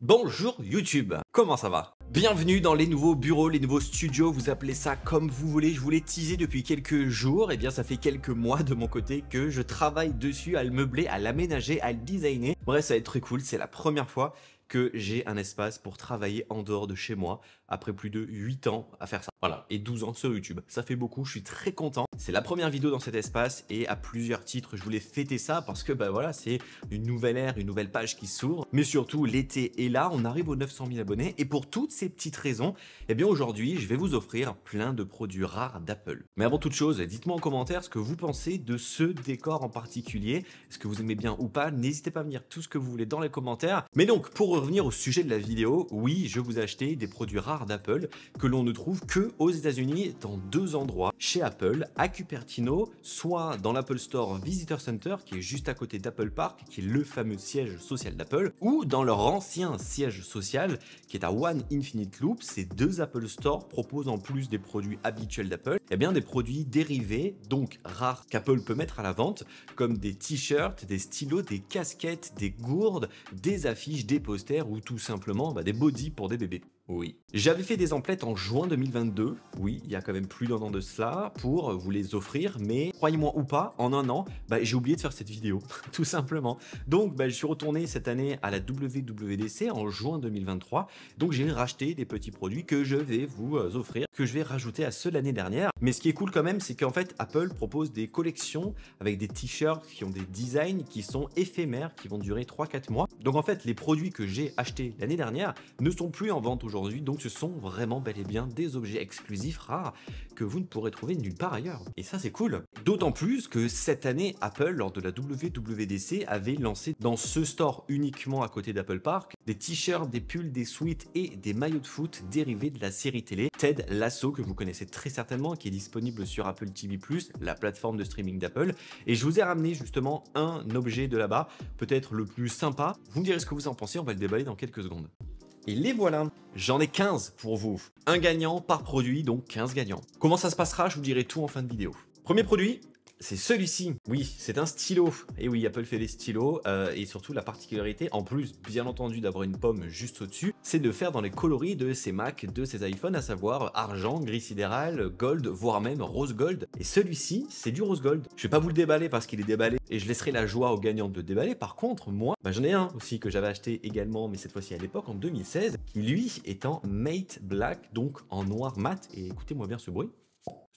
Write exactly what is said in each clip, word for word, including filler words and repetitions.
Bonjour YouTube, comment ça va? Bienvenue dans les nouveaux bureaux, les nouveaux studios, vous appelez ça comme vous voulez, je vous l'ai teasé depuis quelques jours, et bien ça fait quelques mois de mon côté que je travaille dessus à le meubler, à l'aménager, à le designer. Bref, ça va être très cool, c'est la première fois que j'ai un espace pour travailler en dehors de chez moi, après plus de huit ans à faire ça. Voilà, et douze ans sur YouTube, ça fait beaucoup, je suis très content. C'est la première vidéo dans cet espace et à plusieurs titres, je voulais fêter ça parce que bah voilà, c'est une nouvelle ère, une nouvelle page qui s'ouvre. Mais surtout, l'été est là, on arrive aux neuf cent mille abonnés et pour toutes ces petites raisons, eh bien aujourd'hui, je vais vous offrir plein de produits rares d'Apple. Mais avant toute chose, dites-moi en commentaire ce que vous pensez de ce décor en particulier, est-ce que vous aimez bien ou pas, n'hésitez pas à me dire tout ce que vous voulez dans les commentaires. Mais donc, pour revenir au sujet de la vidéo, oui, je vous ai acheté des produits rares d'Apple que l'on ne trouve que aux États-Unis dans deux endroits chez Apple, à Cupertino, soit dans l'Apple Store Visitor Center qui est juste à côté d'Apple Park, qui est le fameux siège social d'Apple, ou dans leur ancien siège social qui est à One Infinite Loop. Ces deux Apple Store proposent en plus des produits habituels d'Apple, et bien des produits dérivés, donc rares, qu'Apple peut mettre à la vente, comme des t-shirts, des stylos, des casquettes, des gourdes, des affiches, des posters ou tout simplement bah, des bodys pour des bébés. Oui. J'avais fait des emplettes en juin deux mille vingt-deux, oui, il y a quand même plus d'un an de cela, pour vous les offrir, mais croyez-moi ou pas, en un an, bah, j'ai oublié de faire cette vidéo, tout simplement. Donc, bah, je suis retourné cette année à la W W D C en juin deux mille vingt-trois, donc j'ai racheté des petits produits que je vais vous offrir, que je vais rajouter à ceux de l'année dernière. Mais ce qui est cool quand même, c'est qu'en fait, Apple propose des collections avec des t-shirts qui ont des designs qui sont éphémères, qui vont durer trois à quatre mois. Donc en fait, les produits que j'ai achetés l'année dernière ne sont plus en vente aujourd'hui. Donc ce sont vraiment bel et bien des objets exclusifs rares que vous ne pourrez trouver nulle part ailleurs. Et ça c'est cool. D'autant plus que cette année, Apple, lors de la W W D C, avait lancé dans ce store uniquement à côté d'Apple Park, des t-shirts, des pulls, des sweats et des maillots de foot dérivés de la série télé Ted Lasso, que vous connaissez très certainement, qui est disponible sur Apple T V plus, la plateforme de streaming d'Apple. Et je vous ai ramené justement un objet de là-bas, peut-être le plus sympa. Vous me direz ce que vous en pensez, on va le déballer dans quelques secondes. Et les voilà, j'en ai quinze pour vous. Un gagnant par produit, donc quinze gagnants. Comment ça se passera, je vous dirai tout en fin de vidéo. Premier produit, c'est celui-ci. Oui, c'est un stylo. Et oui, Apple fait des stylos. Euh, et surtout, la particularité, en plus, bien entendu, d'avoir une pomme juste au-dessus, c'est de faire dans les coloris de ses Mac, de ses iPhones, à savoir argent, gris sidéral, gold, voire même rose gold. Et celui-ci, c'est du rose gold. Je vais pas vous le déballer parce qu'il est déballé et je laisserai la joie aux gagnants de le déballer. Par contre, moi, bah, j'en ai un aussi que j'avais acheté également, mais cette fois-ci à l'époque, en deux mille seize, qui lui est en matte black, donc en noir mat. Et écoutez-moi bien ce bruit.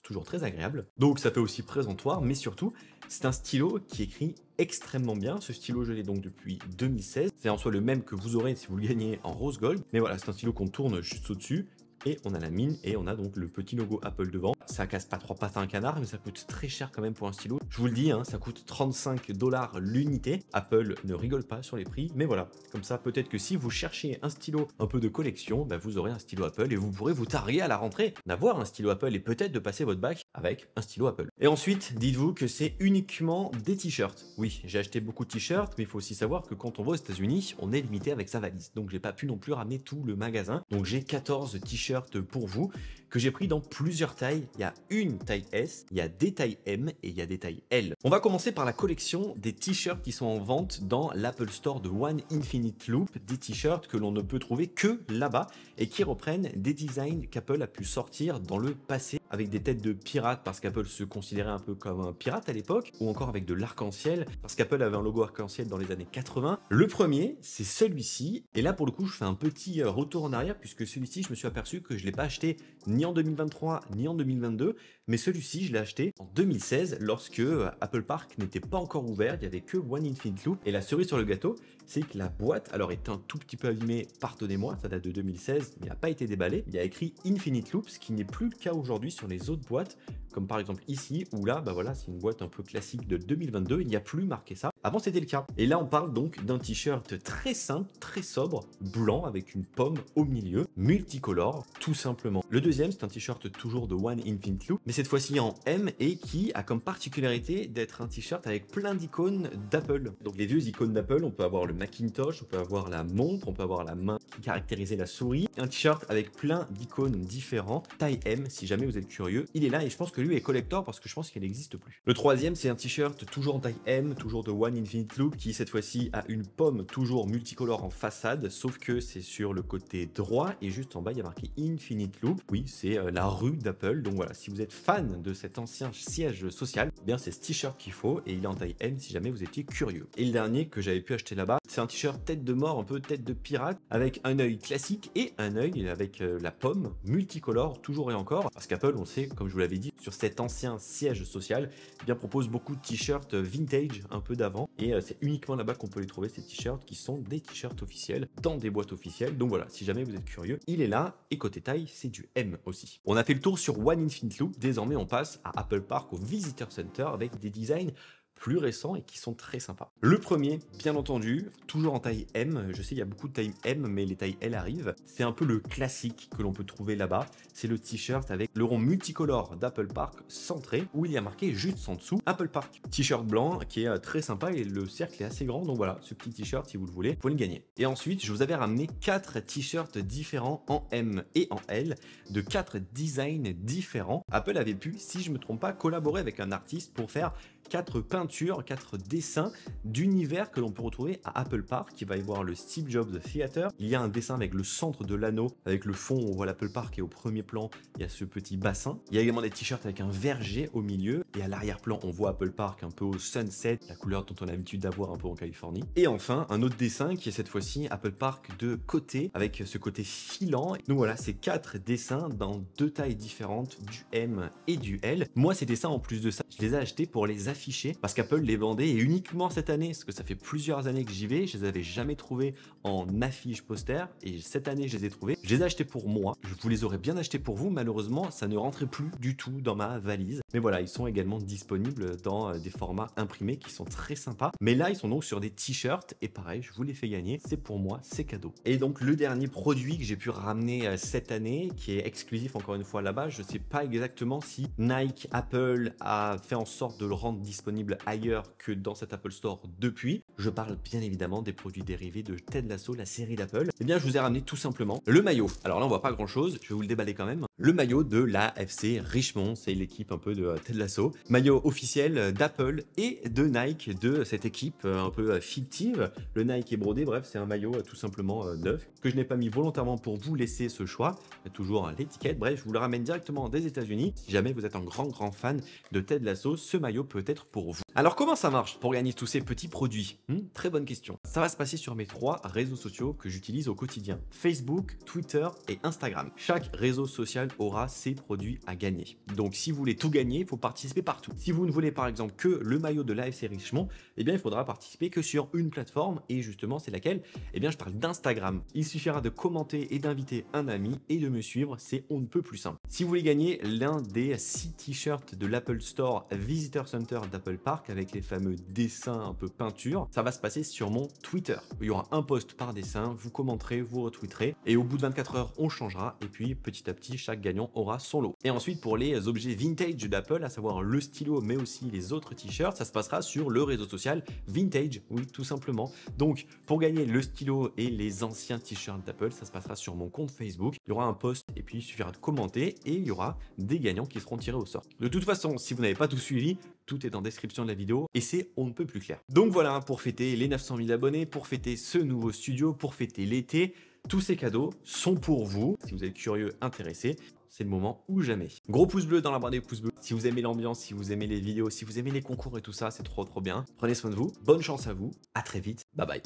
Toujours très agréable, donc ça fait aussi présentoir, mais surtout c'est un stylo qui écrit extrêmement bien. Ce stylo, je l'ai donc depuis deux mille seize, c'est en soi le même que vous aurez si vous le gagnez en rose gold, mais voilà, c'est un stylo qu'on tourne juste au dessus et on a la mine et on a donc le petit logo Apple devant. Ça casse pas trois pattes à un canard, mais ça coûte très cher quand même pour un stylo, je vous le dis hein, ça coûte trente-cinq dollars l'unité. Apple ne rigole pas sur les prix, mais voilà, comme ça peut-être que si vous cherchez un stylo un peu de collection, bah, vous aurez un stylo Apple et vous pourrez vous targuer à la rentrée d'avoir un stylo Apple et peut-être de passer votre bac avec un stylo Apple. Et ensuite, dites-vous que c'est uniquement des t-shirts. Oui, j'ai acheté beaucoup de t-shirts, mais il faut aussi savoir que quand on va aux États-Unis, on est limité avec sa valise, donc j'ai pas pu non plus ramener tout le magasin. Donc j'ai quatorze t-shirts pour vous, que j'ai pris dans plusieurs tailles. Il y a une taille S, il y a des tailles M et il y a des tailles L. On va commencer par la collection des t-shirts qui sont en vente dans l'Apple Store de One Infinite Loop, des t-shirts que l'on ne peut trouver que là-bas et qui reprennent des designs qu'Apple a pu sortir dans le passé, avec des têtes de pirates parce qu'Apple se considérait un peu comme un pirate à l'époque, ou encore avec de l'arc-en-ciel parce qu'Apple avait un logo arc-en-ciel dans les années quatre-vingt. Le premier, c'est celui-ci. Et là, pour le coup, je fais un petit retour en arrière puisque celui-ci, je me suis aperçu que je ne l'ai pas acheté ni en deux mille vingt-trois ni en deux mille vingt-deux, mais celui-ci, je l'ai acheté en deux mille seize lorsque Apple Park n'était pas encore ouvert, il n'y avait que One Infinite Loop. Et la cerise sur le gâteau, c'est que la boîte, alors est un tout petit peu abîmée, pardonnez-moi, ça date de deux mille seize, mais n'a pas été déballée. Il y a écrit Infinite Loop, ce qui n'est plus le cas aujourd'hui sur les autres boîtes, comme par exemple ici ou là, bah voilà, c'est une boîte un peu classique de deux mille vingt-deux, il n'y a plus marqué ça. Avant, c'était le cas. Et là, on parle donc d'un t-shirt très simple, très sobre, blanc, avec une pomme au milieu, multicolore, tout simplement. Le deuxième, c'est un t-shirt toujours de One Infinite Loop, mais cette fois-ci en M, et qui a comme particularité d'être un t-shirt avec plein d'icônes d'Apple. Donc les vieilles icônes d'Apple, on peut avoir le Macintosh, on peut avoir la montre, on peut avoir la main qui caractérisait la souris. Un t-shirt avec plein d'icônes différentes, taille M, si jamais vous êtes curieux. Il est là, et je pense que lui est collector, parce que je pense qu'il n'existe plus. Le troisième, c'est un t-shirt toujours en taille M, toujours de One One Infinite Loop qui cette fois-ci a une pomme toujours multicolore en façade, sauf que c'est sur le côté droit et juste en bas il y a marqué Infinite Loop. Oui, c'est la rue d'Apple. Donc voilà, si vous êtes fan de cet ancien siège social, eh bien c'est ce t-shirt qu'il faut et il est en taille M si jamais vous étiez curieux. Et le dernier que j'avais pu acheter là-bas, c'est un t-shirt tête de mort, un peu tête de pirate, avec un œil classique et un œil avec la pomme multicolore toujours et encore, parce qu'Apple, on sait, comme je vous l'avais dit, sur cet ancien siège social, eh bien propose beaucoup de t-shirts vintage un peu d'avant et c'est uniquement là-bas qu'on peut les trouver, ces t-shirts qui sont des t-shirts officiels dans des boîtes officielles. Donc voilà, si jamais vous êtes curieux, il est là et côté taille, c'est du M aussi. On a fait le tour sur One Infinite Loop, désormais on passe à Apple Park au Visitor Center avec des designs plus récents et qui sont très sympas. Le premier, bien entendu, toujours en taille M. Je sais, il y a beaucoup de tailles M, mais les tailles L arrivent. C'est un peu le classique que l'on peut trouver là-bas. C'est le t-shirt avec le rond multicolore d'Apple Park centré, où il y a marqué juste en dessous Apple Park. T-shirt blanc qui est très sympa et le cercle est assez grand. Donc voilà, ce petit t-shirt, si vous le voulez, vous pouvez le gagner. Et ensuite, je vous avais ramené quatre t-shirts différents en M et en L, de quatre designs différents. Apple avait pu, si je me trompe pas, collaborer avec un artiste pour faire quatre peintures, quatre dessins d'univers que l'on peut retrouver à Apple Park. Il va y avoir le Steve Jobs Theater. Il y a un dessin avec le centre de l'anneau, avec le fond, on voit l'Apple Park et au premier plan, il y a ce petit bassin. Il y a également des t-shirts avec un verger au milieu et à l'arrière-plan, on voit Apple Park un peu au sunset, la couleur dont on a l'habitude d'avoir un peu en Californie. Et enfin, un autre dessin qui est cette fois-ci Apple Park de côté, avec ce côté filant. Donc voilà, c'est quatre dessins dans deux tailles différentes, du M et du L. Moi, ces dessins, en plus de ça, je les ai achetés pour les afficher parce qu'Apple les vendait et uniquement cette année, parce que ça fait plusieurs années que j'y vais, je les avais jamais trouvés en affiche poster et cette année je les ai trouvés. Je les ai achetés pour moi, je vous les aurais bien achetés pour vous, malheureusement ça ne rentrait plus du tout dans ma valise. Mais voilà, ils sont également disponibles dans des formats imprimés qui sont très sympas. Mais là ils sont donc sur des t-shirts et pareil, je vous les fais gagner, c'est pour moi, c'est cadeau. Et donc le dernier produit que j'ai pu ramener cette année, qui est exclusif encore une fois là-bas, je sais pas exactement si Nike, Apple a fait en sorte de le rendre disponible ailleurs que dans cet Apple Store depuis. Je parle bien évidemment des produits dérivés de Ted Lasso, la série d'Apple. Eh bien, je vous ai ramené tout simplement le maillot. Alors là, on voit pas grand-chose, je vais vous le déballer quand même. Le maillot de la F C Richmond, c'est l'équipe un peu de Ted Lasso. Maillot officiel d'Apple et de Nike, de cette équipe un peu fictive. Le Nike est brodé, bref, c'est un maillot tout simplement neuf que je n'ai pas mis volontairement pour vous laisser ce choix. Toujours l'étiquette, bref, je vous le ramène directement des États-Unis. Si jamais vous êtes un grand, grand fan de Ted Lasso, ce maillot peut être pour vous. Alors comment ça marche pour gagner tous ces petits produits? hmm, Très bonne question. Ça va se passer sur mes trois réseaux sociaux que j'utilise au quotidien, Facebook, Twitter et Instagram. Chaque réseau social aura ses produits à gagner. Donc si vous voulez tout gagner, il faut participer partout. Si vous ne voulez par exemple que le maillot de l'A F C Richmond, eh bien il faudra participer que sur une plateforme et justement c'est laquelle? Eh bien je parle d'Instagram. Il suffira de commenter et d'inviter un ami et de me suivre, c'est on ne peut plus simple. Si vous voulez gagner l'un des six t-shirts de l'Apple Store Visitor Center d'Apple Park avec les fameux dessins un peu peinture, ça va se passer sur mon Twitter. Il y aura un post par dessin, vous commenterez, vous retweeterez et au bout de vingt-quatre heures on changera et puis petit à petit chaque gagnant aura son lot. Et ensuite pour les objets vintage d'Apple, à savoir le stylo mais aussi les autres t-shirts, ça se passera sur le réseau social vintage, oui tout simplement. Donc pour gagner le stylo et les anciens t-shirts d'Apple, ça se passera sur mon compte Facebook, il y aura un post et puis il suffira de commenter et il y aura des gagnants qui seront tirés au sort. De toute façon, si vous n'avez pas tout suivi, tout est en description de la vidéo et c'est on ne peut plus clair. Donc voilà, pour fêter les neuf cent mille abonnés, pour fêter ce nouveau studio, pour fêter l'été, tous ces cadeaux sont pour vous. Si vous êtes curieux, intéressé, c'est le moment ou jamais. Gros pouce bleu dans la barre des pouces bleus. Si vous aimez l'ambiance, si vous aimez les vidéos, si vous aimez les concours et tout ça, c'est trop trop bien. Prenez soin de vous, bonne chance à vous, à très vite, bye bye.